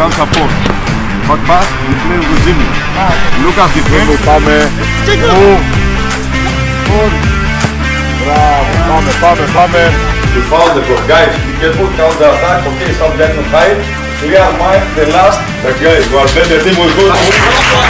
can support. But Bas, we play with him. Look at the game. Pame. We found the goal. Guys, be careful, count the attack. Okay, some dead on high. We are mine, the last. But guys, we are better team. We're good.